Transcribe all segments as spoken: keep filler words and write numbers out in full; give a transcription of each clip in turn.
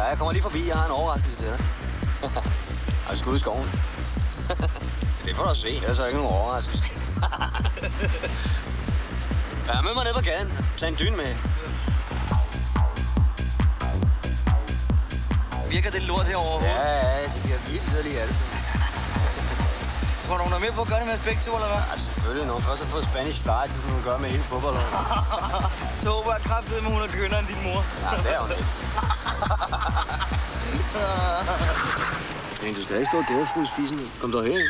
Ja, jeg kommer lige forbi. Jeg har en overraskelse til dig. Har vi skudt i skoven? Det får du også se. Ellers er der ikke nogen overraskelse. Ja, mød mig ned på gaden. Tag en dyne med. Virker det lort herovre? Ja, ja, det bliver vildt yderligere af det. Tror du, hun er med på at gøre det med os begge to, eller hvad? Ja, selvfølgelig. Når hun først har fået Spanish Fly, det kunne hun gøre med hele fodboldholdet. Så håber jeg kraftedeme, at hun er kønnere end din mor. Ja, det er hun ikke. Men du skal ikke stå der og fru spisen. Kom dog herind.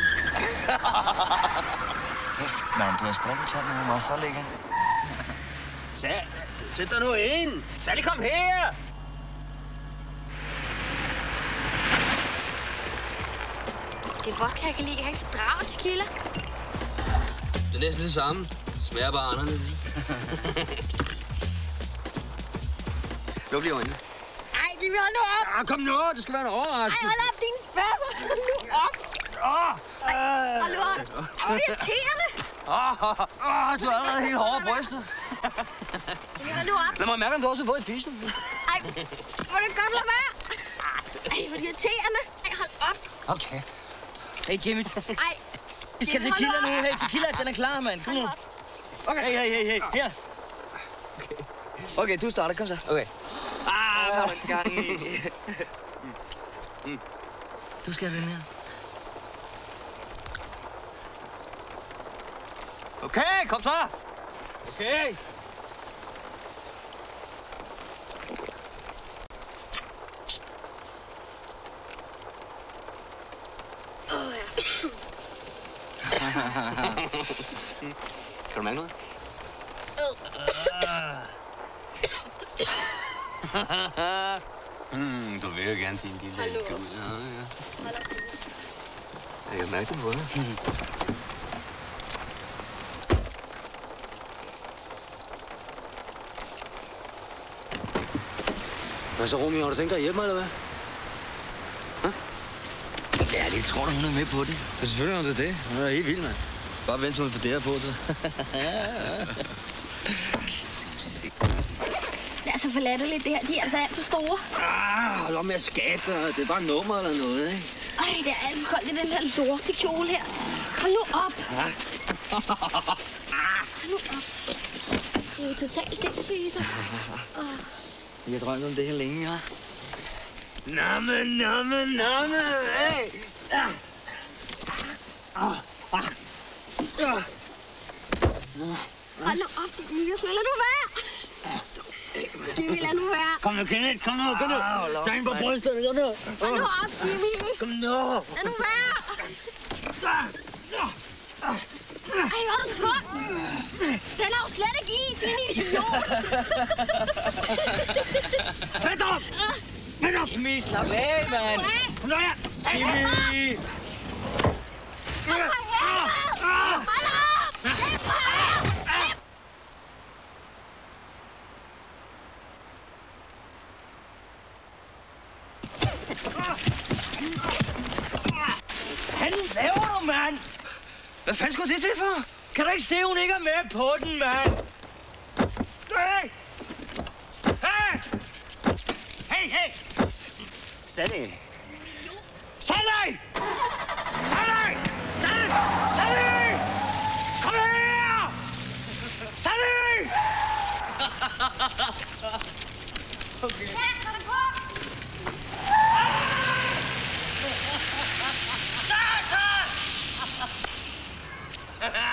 Hæft, mand. Du har sgu da ikke taget med, hun var så lækker. Sæt dig nu ind! Sandy, kom her! Det er vodka, jeg kan lide. Jeg kan ikke fordrage tequila. Det er næsten det samme. Det smager bare anderledes. Luk lige øjnene. Ej, de vil holde nu op! Ja, kom nu! Det skal være en overraskelse. Ej, hold op, dine spørgsmål. Hold nu op! Åh! Ej, hold nu op! Åh, det er irriterende! Åh, du er allerede helt hårde brystet. Jimmy, hold nu op! Lad mig mærke, om du også har fået et fisen. Ej, må du godt lade være? Ej, hvor irriterende. Ej, hold op! Okay. Hey, Jimmy. Ej. Vi skal til tequila nu. Hey, tequila, den er klar, mand. Kom nu. Okay. Hey, hey, hey, hey. Her. Okay. Okay, du starter. Kom så. Okay. Ah, hvad har du gang i? Du skal have den her. Okay, kom så. Okay. Kan du mærke noget? Mm, du vil jo gerne til en lille elsker ud. Ja, ja. Jeg kan mærke det på dig. Hvad så, Romeo? Har du tænkt dig at hjælpe mig, eller hvad? Ja, det tror du, hun er med på det. Ja, selvfølgelig er det det. Hun er helt vild, mand. Bare vent, så hun får det her på, så. Det er så forlatteligt, det her. De er altså alt for store. Ah, hold op med at skabe dig. Det er bare nummer eller noget, ikke? Ej, det er alt for koldt i den her lorte kjole her. Hold nu op. Ja. Hold nu op. Det er jo totalt sindssygt. Jeg har drømt om det her længe, ja. Namme, namme, namme, hey! Ah. Ah. Ah. Ah. Hold nu op, dit myres, lad nu være! Jimmy, lad nu være! Kom nu, Kenneth, kom nu, kom nu! Tag hende på brystet, kom nu! Hold nu op, Jimmy! Kom nu! Lad nu være! Ej, hvor er du tung! Den er jo slet ikke i, din idiot! Vent op! Jimmy, slap af, mand! Kom nu her! Jimmy! Kom for helvede! Hold op! Slip mig! Slip! Hvad laver du, mand? Hvad fanden skulle det til for? Kan du ikke se, hun ikke er med på den, mand? Hey! Hey! Hey, hey! Sandy! Sandy! Sandy! Sandy! Sandy! Kom her! Sandy! Okay. Her går det på! Sandy!